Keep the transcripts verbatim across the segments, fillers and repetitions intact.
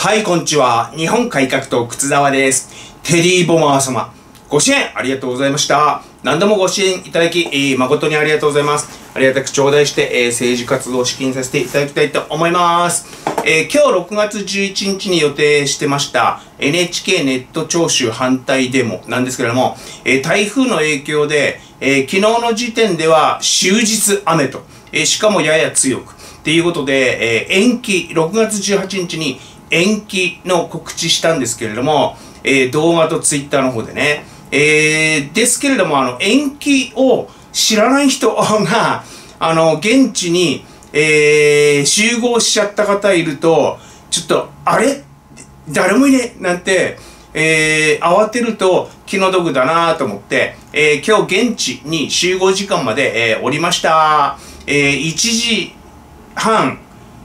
はい、こんにちは。日本改革党靴沢です。テディ・ボマー様、ご支援ありがとうございました。何度もご支援いただき、誠にありがとうございます。ありがたく頂戴して、えー、政治活動を資金させていただきたいと思います。えー、今日ろくがつじゅういちにちに予定してました エヌエイチケー ネット徴収反対デモなんですけれども、えー、台風の影響で、えー、昨日の時点では終日雨と、えー、しかもやや強くっていうことで、えー、延期、ろくがつじゅうはちにちに延期の告知したんですけれども、えー、動画とツイッターの方でね、えー、ですけれども、あの、延期を知らない人が、あの、現地に、えー、集合しちゃった方いると、ちょっと、あれ誰もいねなんて、えー、慌てると気の毒だなと思って、えー、今日現地に集合時間まで、えー、おりました。えー、いちじはん、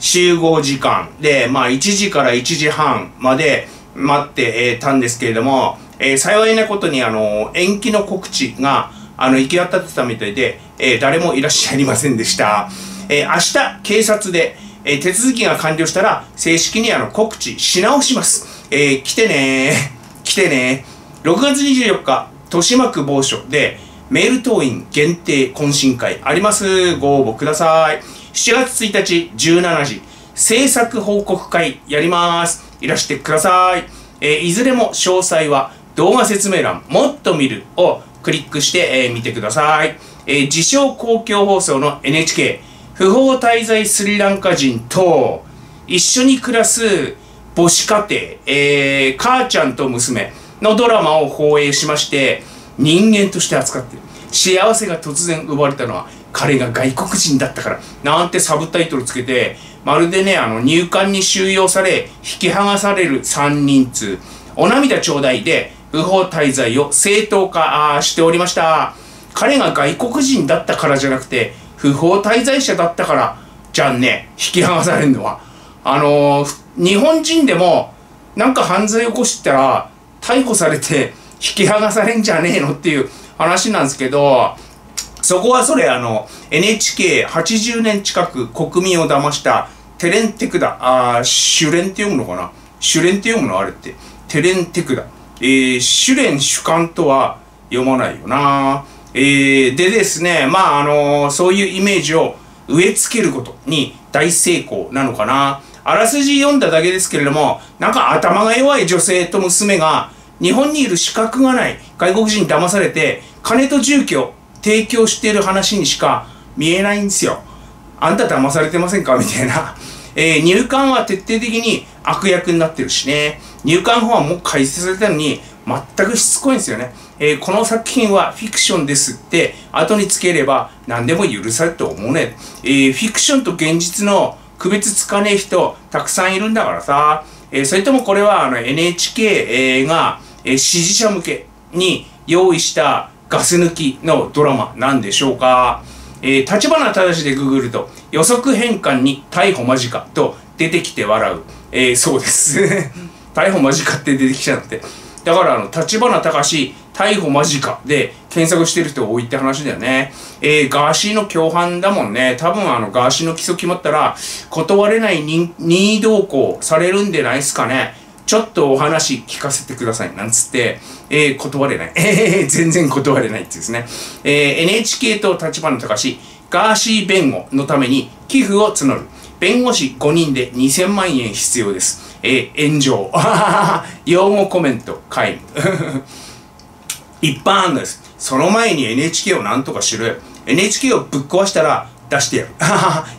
集合時間で、まあ、いちじからいちじはんまで待って、えー、たんですけれども、えー、幸いなことに、あの、延期の告知が、あの、行き渡ってたみたいで、えー、誰もいらっしゃいませんでした。えー、明日、警察で、えー、手続きが完了したら、正式にあの、告知し直します。えー、来てねー。来てねー。ろくがつにじゅうよっか、豊島区某所で、メール党員限定懇親会あります。ご応募ください。しちがつついたちじゅうしちじ、制作報告会やります。いらしてください。えー、いずれも詳細は動画説明欄、もっと見るをクリックして、えー、見てください。えー、自称公共放送の エヌエイチケー、不法滞在スリランカ人と一緒に暮らす母子家庭、えー、母ちゃんと娘のドラマを放映しまして、人間として扱っている。幸せが突然奪われたのは彼が外国人だったからなんてサブタイトルつけて、まるでね、あの入管に収容され引き剥がされるさんにん通お涙ちょうだいで不法滞在を正当化しておりました。彼が外国人だったからじゃなくて不法滞在者だったからじゃんね、引き剥がされるのは。あのー、日本人でもなんか犯罪起こしたら逮捕されて引き剥がされんじゃねえのっていう話なんですけど、そこはそれあの エヌエイチケーはちじゅうねん近く国民を騙したテレンテクダ、あー、シュレンって読むのかな、シュレンって読むのあれって、テレンテクダ。えー、シュレン主観とは読まないよな。えー、でですね、まああのー、そういうイメージを植え付けることに大成功なのかな。あらすじ読んだだけですけれども、なんか頭が弱い女性と娘が日本にいる資格がない外国人に騙されて金と住居を提供している話にしか見えないんですよ。あんた騙されてませんかみたいな。えー、入管は徹底的に悪役になってるしね。入管法案も改正されたのに全くしつこいんですよね。えー、この作品はフィクションですって後につければ何でも許されると思うね。えー、フィクションと現実の区別つかねえ人たくさんいるんだからさ。えー、それともこれはあの エヌエイチケー が支持者向けに用意したガス抜きのドラマなんでしょうか。えー、立花正でググると予測変換に逮捕間近と出てきて笑う。えー、そうです。逮捕間近って出てきちゃって。だからあの、立花隆逮捕間近で検索してる人多いって話だよね。えー、ガーシーの共犯だもんね。多分あの、ガーシーの起訴決まったら断れない任意同行されるんでないですかね。ちょっとお話聞かせてください。なんつって、えー、断れない。えー、全然断れないってですね。えー、エヌエイチケー と立花隆、ガーシー弁護のために寄付を募る。弁護士ごにんでにせんまんえん必要です。えー、炎上。擁護コメント、皆無。一般案です。その前に エヌエイチケー をなんとかしろよ。エヌエイチケー をぶっ壊したら出してやる。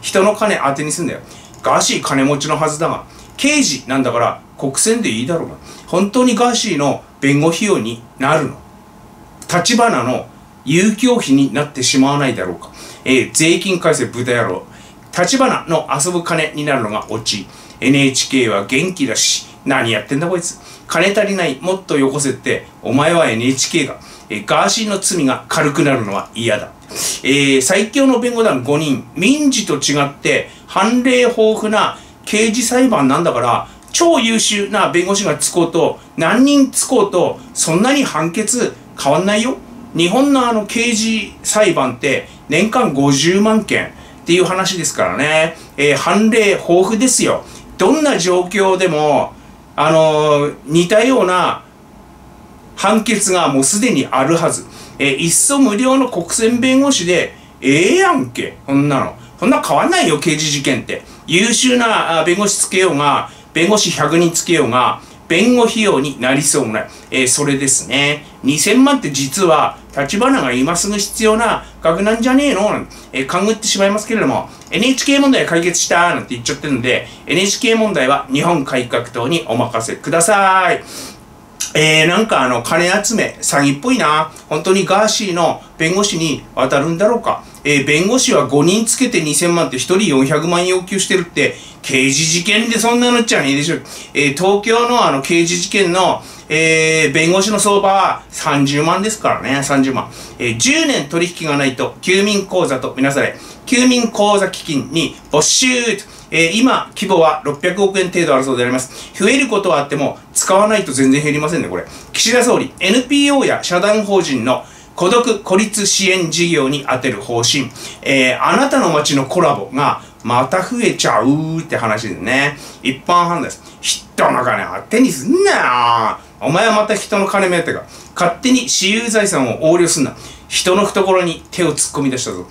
人の金当てにすんだよ。ガーシー金持ちのはずだが、刑事なんだから、国選でいいだろうな。本当にガーシーの弁護費用になるの？立花の遊興費になってしまわないだろうか。えー、税金改正豚野郎。立花の遊ぶ金になるのがオチ。エヌエイチケー は元気だし、何やってんだこいつ。金足りない、もっとよこせって、お前は エヌエイチケー が、えー、ガーシーの罪が軽くなるのは嫌だ。えー、最強の弁護団ごにん、民事と違って、判例豊富な刑事裁判なんだから、超優秀な弁護士がつこうと、何人つこうと、そんなに判決変わんないよ。日本のあの刑事裁判って年間ごじゅうまんけんっていう話ですからね。えー、判例豊富ですよ。どんな状況でも、あのー、似たような判決がもうすでにあるはず。えー、いっそ無料の国選弁護士で、ええやんけ、こんなの。こんな変わんないよ、刑事事件って。優秀な弁護士つけようが、弁護士ひゃくにんつけようが、弁護費用になりそうもない。えー、それですね。にせんまんって実は、立花が今すぐ必要な額なんじゃねえのなんて、えー、勘ぐってしまいますけれども、エヌエイチケー 問題解決したなんて言っちゃってるので、エヌエイチケー 問題は日本改革党にお任せください。えー、なんかあの、金集め、詐欺っぽいな。本当にガーシーの弁護士に渡るんだろうか。えー、弁護士はごにんつけてにせんまんってひとりよんひゃくまん要求してるって、刑事事件でそんなのっちゃねえでしょ。えー、東京のあの、刑事事件の、えー、弁護士の相場はさんじゅうまんですからね、さんじゅうまん。えー、じゅうねん取引がないと、休眠口座とみなされ、休眠口座基金に没収と。えー、今、規模はろっぴゃくおくえん程度あるそうであります。増えることはあっても、使わないと全然減りませんね、これ。岸田総理、エヌピーオー や社団法人の孤独・孤立支援事業に充てる方針。えー、あなたの街のコラボが、また増えちゃうって話ですね。一般判断です。人の金勝手にすんなよ。お前はまた人の金目当てか。勝手に私有財産を横領すんな。人の懐に手を突っ込み出したぞ。好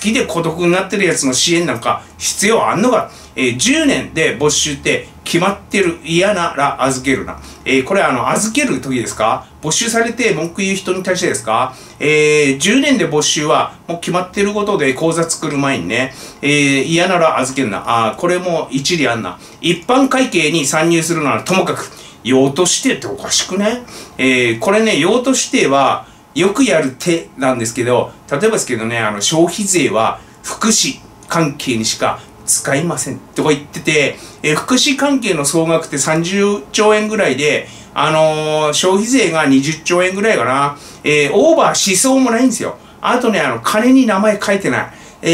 きで孤独になってる奴の支援なんか必要あんのか。えー、じゅうねんで没収って決まってる。嫌なら預けるな。えー、これあの、預ける時ですか？没収されて文句言う人に対してですか？えー、じゅうねんで没収はもう決まってることで口座作る前にね、えー、嫌なら預けるな。あ、これも一理あんな。一般会計に参入するならともかく、用途指定っておかしくね？えー、これね、用途指定は、よくやる手なんですけど、例えばですけどね、あの、消費税は福祉関係にしか使いませんとか言ってて、え、福祉関係の総額ってさんじゅっちょうえんぐらいで、あのー、消費税がにじゅっちょうえんぐらいかな、えー、オーバーしそうもないんですよ。あとね、あの、金に名前書いてない。え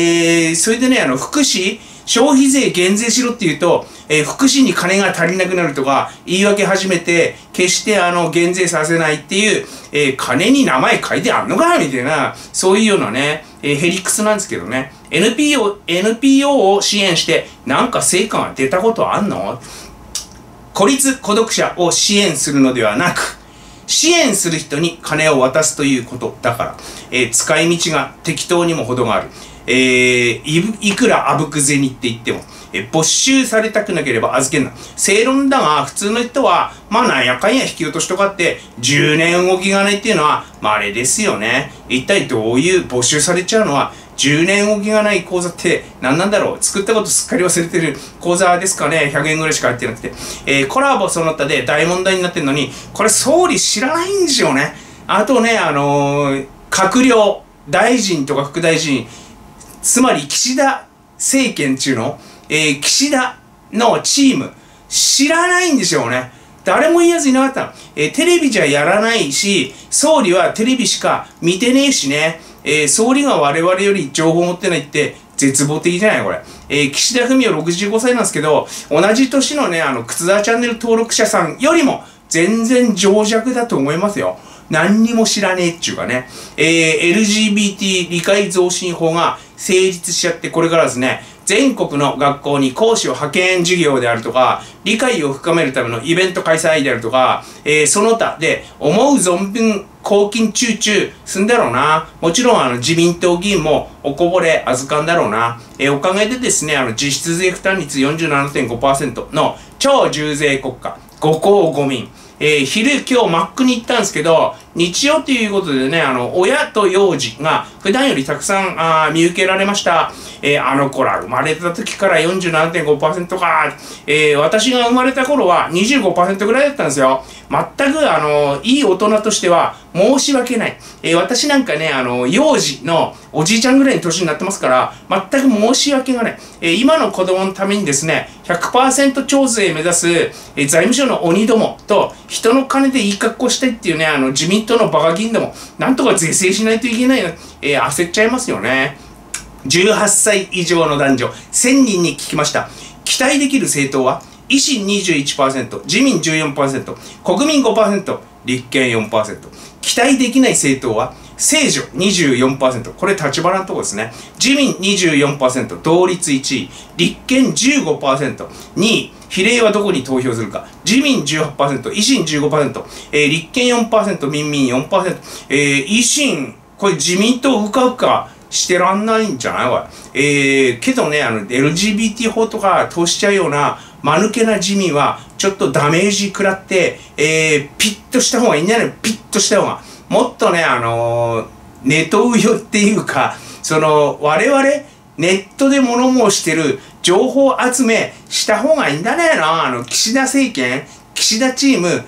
ー、それでね、あの、福祉、消費税減税しろって言うと、えー、福祉に金が足りなくなるとか言い訳始めて、決してあの、減税させないっていう、えー、金に名前書いてあんのかみたいな、そういうようなね、えー、ヘリクスなんですけどね。エヌピーオー、エヌピーオー を支援して、なんか成果が出たことあんの？孤立・孤独者を支援するのではなく、支援する人に金を渡すということだから、えー、使い道が適当にも程がある。えー、い, いくらあぶく銭って言っても、えー、没収されたくなければ預けんな。正論だが、普通の人は、まあなんやかんや引き落としとかって、じゅうねん動きがないっていうのは、稀ですよね。一体どういう没収されちゃうのは、じゅうねん動きがない口座って何なんだろう？作ったことすっかり忘れてる口座ですかね？ ひゃく 円ぐらいしか入ってなくて。えー、コラボその他で大問題になってるのに、これ総理知らないんですよね。あとね、あのー、閣僚、大臣とか副大臣、つまり岸田政権中の、えー、岸田のチーム、知らないんでしょうね。誰も言いやついなかった。えー、テレビじゃやらないし、総理はテレビしか見てねえしね。えー、総理が我々より情報持ってないって絶望的じゃないこれ。えー、岸田文雄ろくじゅうごさいなんですけど、同じ年のね、あの、くつだチャンネル登録者さんよりも全然情弱だと思いますよ。何にも知らねえっちゅうかね。えー、エルジービーティー 理解増進法が成立しちゃって、これからですね、全国の学校に講師を派遣授業であるとか、理解を深めるためのイベント開催であるとか、えー、その他で思う存分公金チューチューすんだろうな。もちろんあの自民党議員もおこぼれ預かんだろうな。えー、おかげでですね、あの実質税負担率 よんじゅうななてんごパーセント の超重税国家、ご公ご民。えー、昼今日マックに行ったんですけど、日曜ということでね、あの、親と幼児が普段よりたくさん、あ見受けられました。えー、あの子ら生まれた時から よんじゅうななてんごパーセント か、えー、私が生まれた頃は にじゅうごパーセント ぐらいだったんですよ。全く、あの、いい大人としては申し訳ない。えー、私なんかね、あの、幼児のおじいちゃんぐらいの年になってますから、全く申し訳がない。えー、今の子供のためにですね、ひゃくパーセント 徴税目指す、えー、財務省の鬼どもと、人の金でいい格好したいっていうね、あの、自民党のバカ議員でも、なんとか是正しないといけないな、えー、焦っちゃいますよね。じゅうはっさい以上の男女、せんにんに聞きました。期待できる政党は、維新 にじゅういちパーセント、自民 じゅうよんパーセント、国民 ごパーセント、立憲 よんパーセント。期待できない政党は、政治 にじゅうよんパーセント、 これ立花のとこですね。自民 にじゅうよんパーセント、 同率いちい、立憲 じゅうごパーセント、 にい、比例はどこに投票するか、自民 じゅうはちパーセント、 維新 じゅうごパーセント、えー、立憲 よんパーセント、 民民 よんパーセント、えー、維新、これ自民党うかうかしてらんないんじゃないわ。えー、けどね、あの、エルジービーティー 法とか通しちゃうような、間抜けな自民は、ちょっとダメージ食らって、えー、ピッとした方がいいんじゃないの？ピッとした方が。もっとね、あのー、ネトウヨっていうか、その、我々、ネットで物申してる情報集めした方がいいんだねーな。あの、岸田政権、岸田チーム、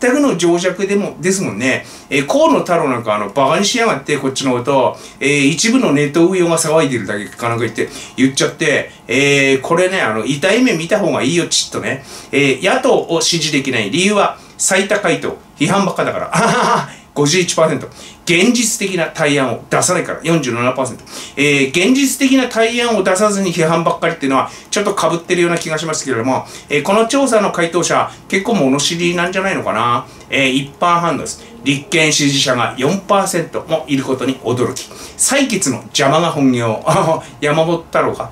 全くの情弱でも、ですもんね。えー、河野太郎なんかあの、バカにしやがって、こっちのこと、えー、一部のネトウヨが騒いでるだけかなんか言って、言っちゃって、えー、これね、あの、痛い目見た方がいいよ、ちっとね。えー、野党を支持できない理由は、最多回答、批判ばっかだから。あはは ごじゅういちパーセント。現実的な対案を出さないから よんじゅうななパーセント。えー、現実的な対案を出さずに批判ばっかりっていうのはちょっと被ってるような気がしますけれども、えー、この調査の回答者結構物知りなんじゃないのかな。えー、一般判断です。立憲支持者が よんパーセント もいることに驚き。採決の邪魔が本業。山本太郎か。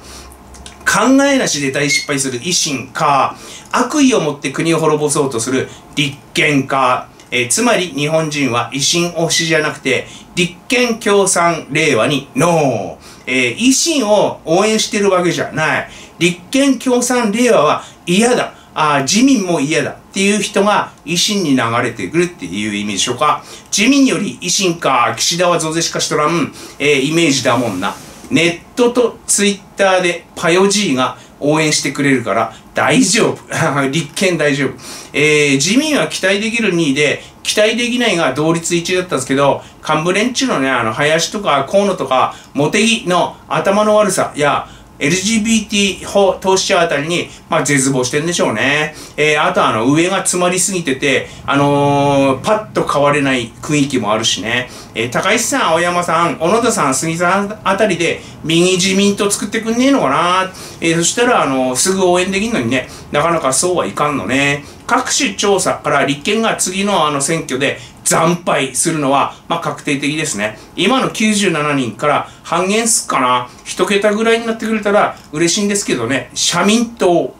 考えなしで大失敗する維新か。悪意を持って国を滅ぼそうとする立憲か。えー、つまり日本人は維新推しじゃなくて、立憲共産令和にノー。えー、維新を応援してるわけじゃない。立憲共産令和は嫌だ。あ、自民も嫌だ。っていう人が維新に流れてくるっていう意味でしょうか。自民より維新か。岸田は増税しかしとらん。えー、イメージだもんな。ネットとツイッターでパヨ G が応援してくれるから大丈夫。立憲大丈夫。えー、自民は期待できるにいで、期待できないが同率いちいだったんですけど、幹部連中のね、あの、林とか河野とか、茂木の頭の悪さや、エルジービーティー 法当事者あたりに、まあ、絶望してんでしょうね。えー、あとあの、上が詰まりすぎてて、あのー、パッと変われない雰囲気もあるしね。えー、高市さん、青山さん、小野田さん、杉さんあたりで、右自民党作ってくんねえのかな。えー、そしたら、あのー、すぐ応援できんのにね、なかなかそうはいかんのね。各種調査から立憲が次のあの選挙で惨敗するのは、まあ、確定的ですね。今のきゅうじゅうななにんから半減すっかな。一桁ぐらいになってくれたら嬉しいんですけどね。社民党、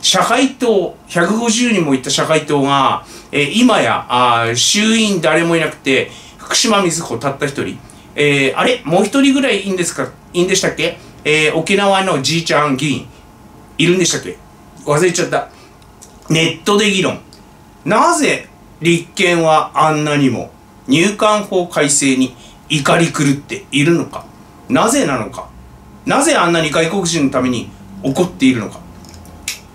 社会党、ひゃくごじゅうにんもいった社会党が、えー、今やあ、衆院誰もいなくて、福島みずほたった一人。えー、あれもう一人ぐらいいいんですかいいんでしたっけ、えー、沖縄のじいちゃん議員。いるんでしたっけ忘れちゃった。ネットで議論。なぜ立憲はあんなにも入管法改正に怒り狂っているのか。なぜなのか。なぜあんなに外国人のために怒っているのか。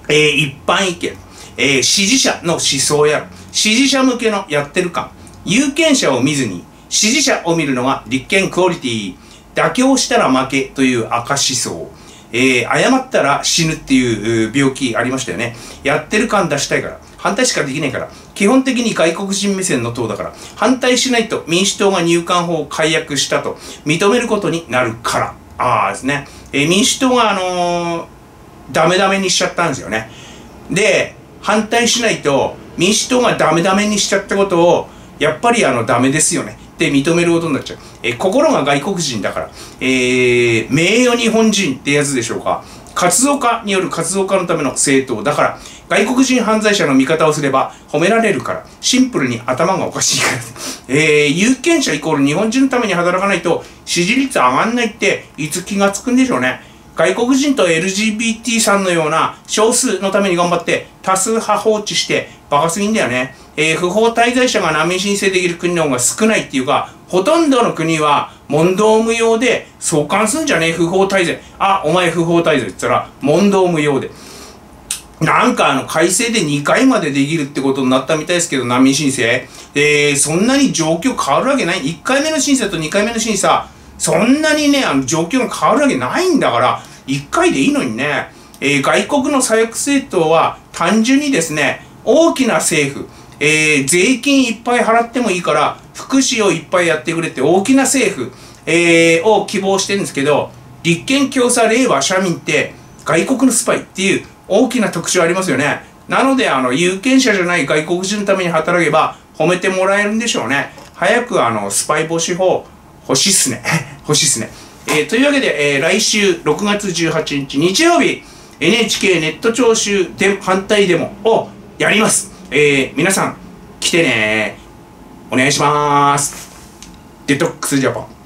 えー、一般意見、えー。支持者の思想や支持者向けのやってる感。有権者を見ずに支持者を見るのが立憲クオリティ。妥協したら負けという赤思想。えー、謝ったら死ぬっていう病気ありましたよね。やってる感出したいから。反対しかできないから。基本的に外国人目線の党だから。反対しないと民主党が入管法を改悪したと認めることになるから。ああですね。えー、民主党があのー、ダメダメにしちゃったんですよね。で、反対しないと民主党がダメダメにしちゃったことを、やっぱりあの、ダメですよね。って認めることになっちゃう。えー、心が外国人だから、えー、名誉日本人ってやつでしょうか。活動家による活動家のための政党だから、外国人犯罪者の味方をすれば褒められるから、シンプルに頭がおかしいから。えー、有権者イコール日本人のために働かないと支持率上がんないっていつ気がつくんでしょうね。外国人と エルジービーティー さんのような少数のために頑張って多数派放置してバカすぎんだよね。えー、不法滞在者が難民申請できる国の方が少ないっていうか、ほとんどの国は問答無用で送還すんじゃねえ不法滞在。あ、お前不法滞在って言ったら問答無用で。なんかあの改正でにかいまでできるってことになったみたいですけど、難民申請。えー、そんなに状況変わるわけない。いっかいめの審査とにかいめの審査、そんなにね、あの、状況が変わるわけないんだから、一回でいいのにね。えー、外国の左翼政党は単純にですね、大きな政府、えー、税金いっぱい払ってもいいから、福祉をいっぱいやってくれって大きな政府、えー、を希望してるんですけど、立憲共産令和社民って外国のスパイっていう大きな特徴ありますよね。なので、あの、有権者じゃない外国人のために働けば褒めてもらえるんでしょうね。早くあのスパイ防止法欲しいっすね欲しいっすね、えー、というわけで、えー、来週ろくがつじゅうはちにち日曜日 エヌエイチケー ネット聴取で反対デモをやります、えー、皆さん来てねー、お願いします。デトックスジャパン。